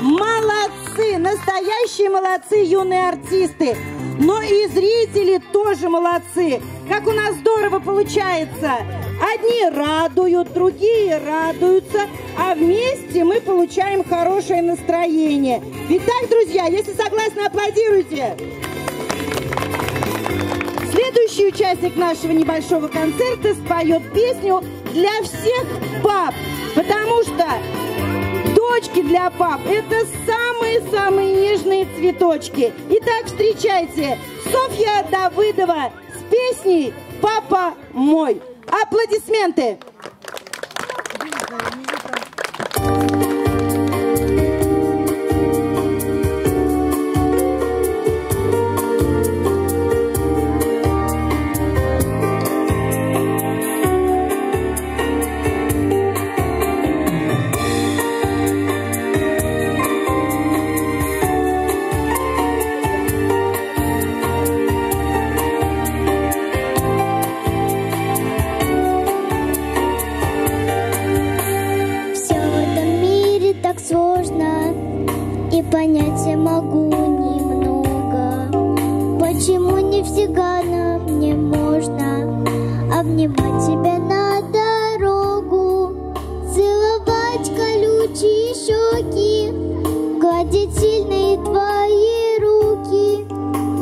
Молодцы, настоящие молодцы юные артисты. Но и зрители тоже молодцы. Как у нас здорово получается. Одни радуют, другие радуются, а вместе мы получаем хорошее настроение. Ведь так, друзья, если согласны, аплодируйте. Следующий участник нашего небольшого концерта споет песню для всех пап, потому что дочки для пап – это самые-самые нежные цветочки. Итак, встречайте, Софья Давыдова с песней «Папа мой». Аплодисменты! Сложно, и понять я могу немного, почему не всегда на мне можно обнимать тебя на дорогу, целовать колючие щеки, гладить сильные твои руки.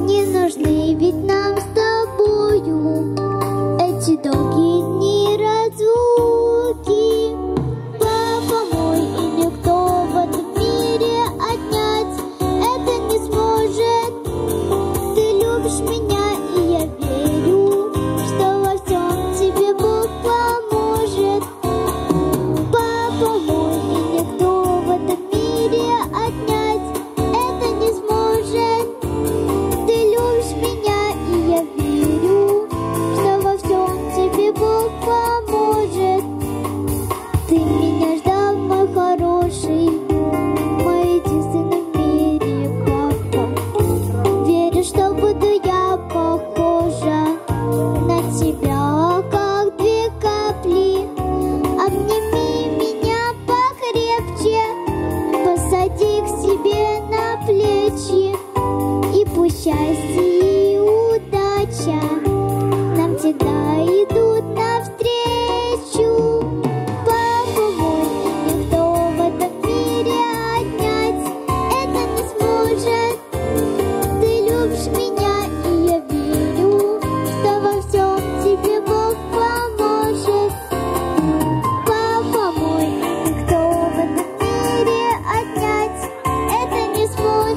Не нужны ведь нам с тобою эти долгие дни разлуки. Счастье и удача нам всегда идут навстречу. Папа мой, никто в этом мире отнять это не сможет. Ты любишь меня, и я верю, что во всем тебе Бог поможет. Папа мой, никто в этом мире отнять это не сможет.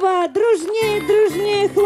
Давыдова. Дружнее, дружнее